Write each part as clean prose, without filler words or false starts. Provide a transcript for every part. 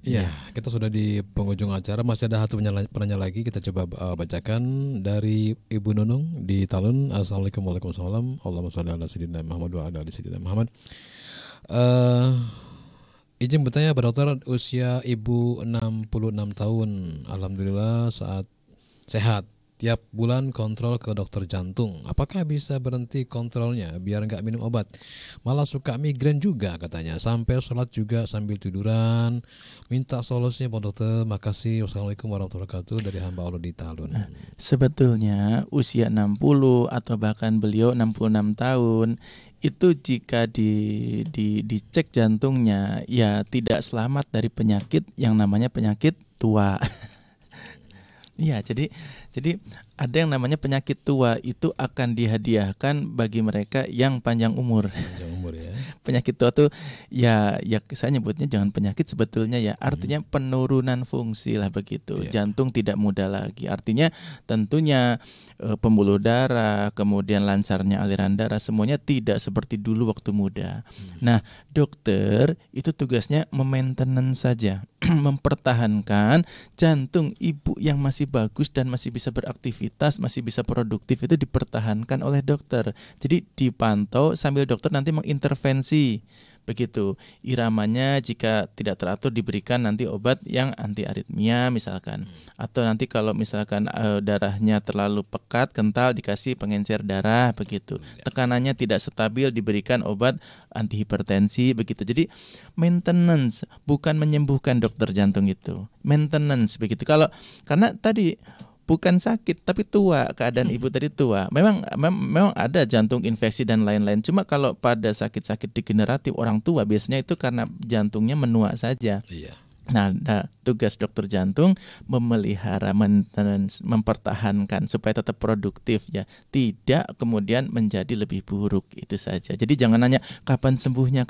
Iya, kita sudah di penghujung acara. Masih ada satu penanya lagi. Kita coba bacakan dari Ibu Nunung di Talun. Assalamualaikum warahmatullahi wabarakatuh. Allahumma sholli ala sayyidina Muhammad wa ala ali sayyidina Muhammad. Izin bertanya, dokter, usia ibu 66 tahun. Alhamdulillah saat sehat. Tiap bulan kontrol ke dokter jantung. Apakah bisa berhenti kontrolnya biar nggak minum obat? Malah suka migrain juga katanya. Sampai sholat juga sambil tiduran. Minta solusinya Pak Dokter. Makasih. Wassalamualaikum warahmatullahi wabarakatuh. Dari hamba Allah di Talun. Sebetulnya usia 60 atau bahkan beliau 66 tahun itu jika dicek jantungnya ya tidak selamat dari penyakit yang namanya penyakit tua. Iya, jadi ada yang namanya penyakit tua itu akan dihadiahkan bagi mereka yang panjang umur. Panjang umur ya. Penyakit tua tuh ya saya nyebutnya jangan penyakit sebetulnya ya, artinya penurunan fungsi lah begitu. Yeah. Jantung tidak muda lagi. Artinya tentunya pembuluh darah, kemudian lancarnya aliran darah semuanya tidak seperti dulu waktu muda. Nah, dokter itu tugasnya memaintenance saja, mempertahankan jantung ibu yang masih bagus dan masih bisa beraktivitas, masih bisa produktif, itu dipertahankan oleh dokter. Jadi dipantau sambil dokter nanti mengintervensi begitu iramanya, jika tidak teratur diberikan nanti obat yang anti aritmia misalkan, atau nanti kalau misalkan darahnya terlalu pekat kental dikasih pengencer darah begitu, tekanannya tidak stabil diberikan obat anti hipertensi begitu. Jadi maintenance, bukan menyembuhkan dokter jantung itu, maintenance begitu. Kalau karena tadi bukan sakit tapi tua, keadaan ibu tadi tua. Memang ada jantung infeksi dan lain-lain. Cuma kalau pada sakit-sakit degeneratif orang tua biasanya itu karena jantungnya menua saja. Iya. Nah, tugas dokter jantung memelihara, mempertahankan supaya tetap produktif ya, tidak kemudian menjadi lebih buruk, itu saja. Jadi jangan nanya kapan sembuhnya,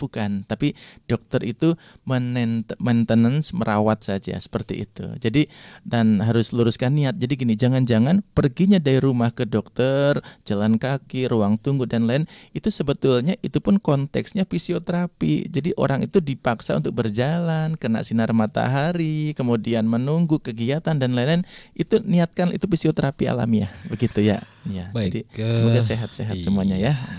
bukan. Tapi dokter itu maintenance, merawat saja seperti itu. Jadi dan harus luruskan niat. Jadi gini, jangan-jangan perginya dari rumah ke dokter, jalan kaki, ruang tunggu dan lain, itu sebetulnya itu pun konteksnya fisioterapi. Jadi orang itu dipaksa untuk berjalan, kena sinar matahari, kemudian menunggu kegiatan dan lain-lain, itu niatkan itu fisioterapi alamiah begitu ya. Baik, jadi semoga sehat-sehat semuanya ya.